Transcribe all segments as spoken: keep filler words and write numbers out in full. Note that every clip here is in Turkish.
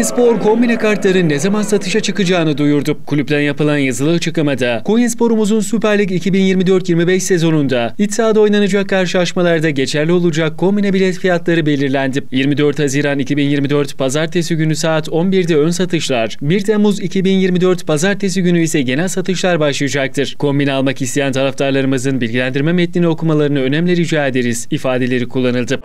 Konyaspor kombine kartların ne zaman satışa çıkacağını duyurdu. Kulüpten yapılan yazılı açıklamada Konyaspor'umuzun Süper Lig iki bin yirmi dört yirmi beş sezonunda iç sahada oynanacak karşılaşmalarda geçerli olacak kombine bilet fiyatları belirlendi. yirmi dört Haziran iki bin yirmi dört Pazartesi günü saat on birde ön satışlar, bir Temmuz iki bin yirmi dört Pazartesi günü ise genel satışlar başlayacaktır. Kombine almak isteyen taraftarlarımızın bilgilendirme metnini okumalarını önemli rica ederiz ifadeleri kullanıldı.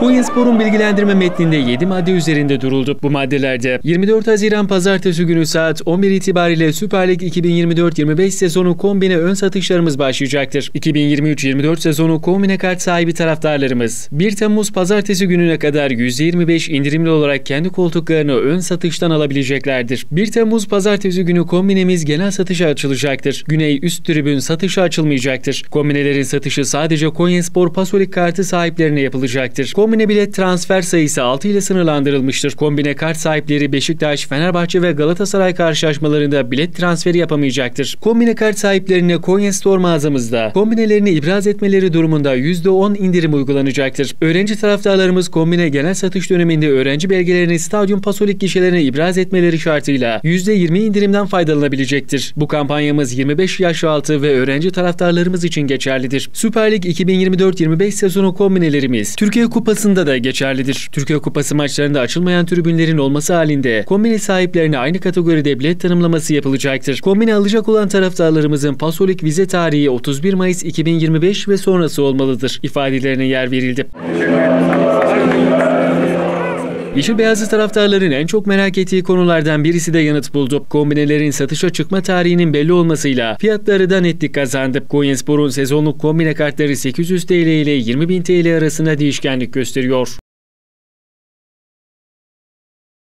Konyaspor'un bilgilendirme metninde yedi madde üzerinde duruldu. Bu maddelerde yirmi dört Haziran Pazartesi günü saat on bir itibariyle Süper Lig iki bin yirmi dört yirmi beş sezonu kombine ön satışlarımız başlayacaktır. iki bin yirmi üç yirmi dört sezonu kombine kart sahibi taraftarlarımız bir Temmuz Pazartesi gününe kadar yüzde yirmi beş indirimli olarak kendi koltuklarını ön satıştan alabileceklerdir. bir Temmuz Pazartesi günü kombinemiz genel satışa açılacaktır. Güney üst tribün satışa açılmayacaktır. Kombinelerin satışı sadece Konyaspor Passolig kartı sahiplerine yapılacaktır. Kombine bilet transfer sayısı altı ile sınırlandırılmıştır. Kombine kart sahipleri Beşiktaş, Fenerbahçe ve Galatasaray karşılaşmalarında bilet transferi yapamayacaktır. Kombine kart sahiplerine Konya Store mağazamızda kombinelerini ibraz etmeleri durumunda yüzde on indirim uygulanacaktır. Öğrenci taraftarlarımız kombine genel satış döneminde öğrenci belgelerini stadyum Passolig gişelerine ibraz etmeleri şartıyla yüzde yirmi indirimden faydalanabilecektir. Bu kampanyamız yirmi beş yaş altı ve öğrenci taraftarlarımız için geçerlidir. Süper Lig iki bin yirmi dört yirmi beş sezonu kombinelerimiz Türkiye Kupası Kupasında da geçerlidir. Türkiye Kupası maçlarında açılmayan tribünlerin olması halinde kombine sahiplerine aynı kategoride bilet tanımlaması yapılacaktır. Kombine alacak olan taraftarlarımızın Passolig vize tarihi otuz bir Mayıs iki bin yirmi beş ve sonrası olmalıdır ifadelerine yer verildi. Yeşil beyazlı taraftarların en çok merak ettiği konulardan birisi de yanıt buldu. Kombinelerin satışa çıkma tarihinin belli olmasıyla fiyatları da netlik kazandı. Konyaspor'un sezonluk kombine kartları sekiz yüz TL ile yirmi bin TL arasında değişkenlik gösteriyor.